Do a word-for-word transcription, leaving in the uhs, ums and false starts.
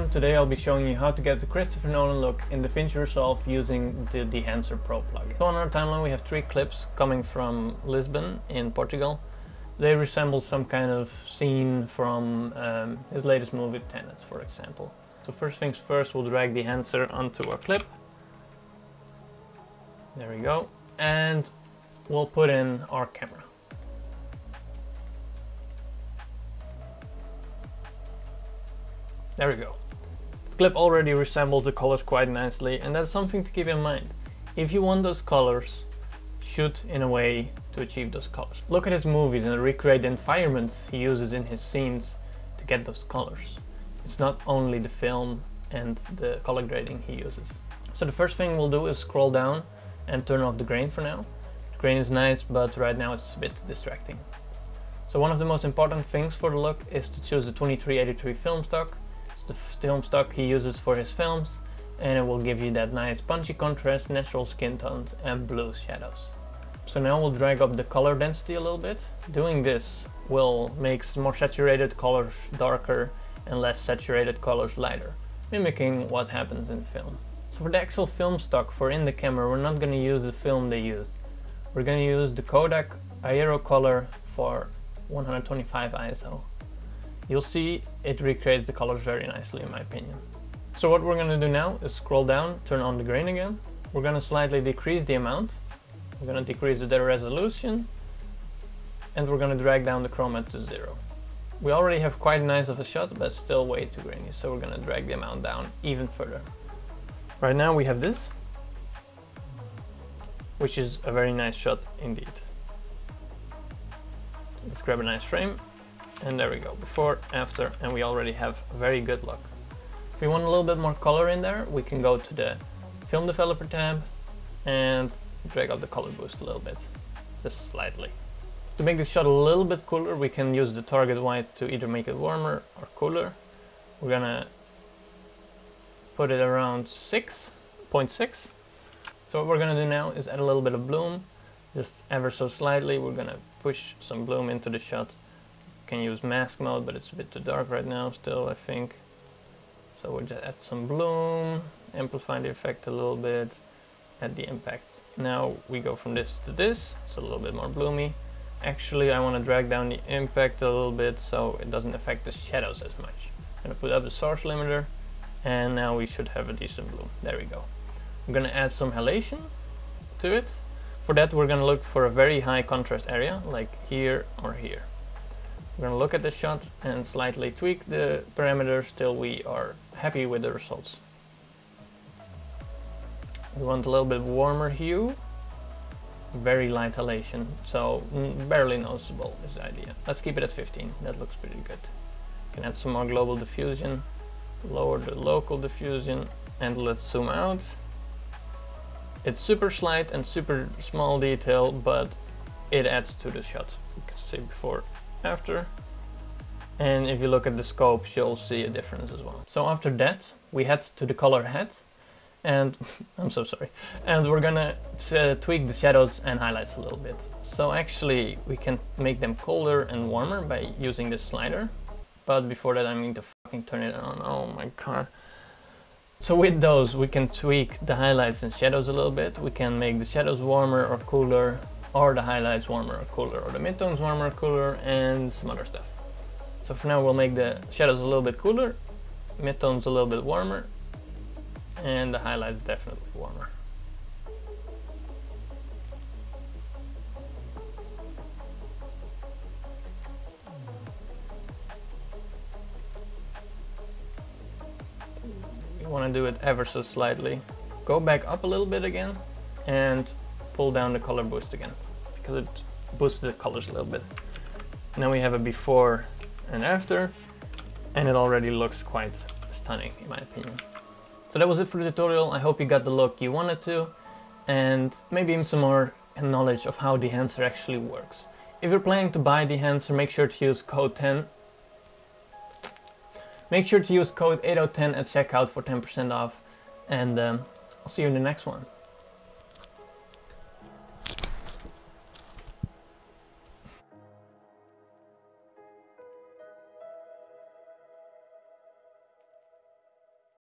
everyone, today I'll be showing you how to get the Christopher Nolan look in DaVinci Resolve using the Dehancer Pro plugin. So on our timeline we have three clips coming from Lisbon in Portugal. They resemble some kind of scene from um, his latest movie Tenet, for example. So first things first, we'll drag Dehancer onto our clip. There we go. And we'll put in our camera. There we go. This clip already resembles the colors quite nicely, and that's something to keep in mind. If you want those colors, shoot in a way to achieve those colors. Look at his movies and recreate the environment he uses in his scenes to get those colors. It's not only the film and the color grading he uses. So the first thing we'll do is scroll down and turn off the grain for now. The grain is nice, but right now it's a bit distracting. So one of the most important things for the look is to choose the twenty-three eighty-three film stock. The film stock he uses for his films, and it will give you that nice punchy contrast, natural skin tones and blue shadows. So now we'll drag up the color density a little bit. Doing this will make more saturated colors darker and less saturated colors lighter, mimicking what happens in film. So for the actual film stock for in the camera, we're not going to use the film they used. We're going to use the Kodak Aero Color for one twenty-five I S O. You'll see it recreates the colors very nicely in my opinion. So what we're going to do now is scroll down, turn on the grain again. We're going to slightly decrease the amount. We're going to decrease the resolution and we're going to drag down the chroma to zero. We already have quite nice of a shot, but still way too grainy. So we're going to drag the amount down even further. Right now we have this, which is a very nice shot indeed. Let's grab a nice frame. And there we go, before, after, and we already have a very good look. If we want a little bit more color in there, we can go to the Film Developer tab and drag up the color boost a little bit, just slightly. To make this shot a little bit cooler, we can use the target white to either make it warmer or cooler. We're gonna put it around six point six. So what we're gonna do now is add a little bit of bloom, just ever so slightly. We're gonna push some bloom into the shot. Can use mask mode, but it's a bit too dark right now still, I think. So we'll just add some bloom, amplify the effect a little bit, add the impact. Now we go from this to this, it's a little bit more bloomy. Actually, I want to drag down the impact a little bit so it doesn't affect the shadows as much. I'm going to put up the source limiter and now we should have a decent bloom. There we go. I'm going to add some halation to it. For that we're going to look for a very high contrast area, like here or here. We're going to look at the shot and slightly tweak the parameters till we are happy with the results. We want a little bit warmer hue, very light halation, so barely noticeable is the idea. Let's keep it at fifteen, that looks pretty good. You can add some more global diffusion, lower the local diffusion, and let's zoom out. It's super slight and super small detail, but it adds to the shot. You can see before, after, and if you look at the scopes you'll see a difference as well. So after that we head to the color head and I'm so sorry, and we're gonna uh, tweak the shadows and highlights a little bit. So actually we can make them colder and warmer by using this slider, but before that I need to fucking turn it on. Oh my god. So with those we can tweak the highlights and shadows a little bit. We can make the shadows warmer or cooler, or the highlights warmer or cooler, or the midtones warmer or cooler, and some other stuff. So for now we'll make the shadows a little bit cooler, midtones a little bit warmer, and the highlights definitely warmer. You want to do it ever so slightly. Go back up a little bit again and pull down the color boost again, because it boosts the colors a little bit. Now we have a before and after, and it already looks quite stunning in my opinion. So that was it for the tutorial. I hope you got the look you wanted to, and maybe even some more knowledge of how Dehancer actually works. If you're planning to buy Dehancer, make sure to use code ten. Make sure to use code eight zero one zero at checkout for ten percent off, and um, I'll see you in the next one.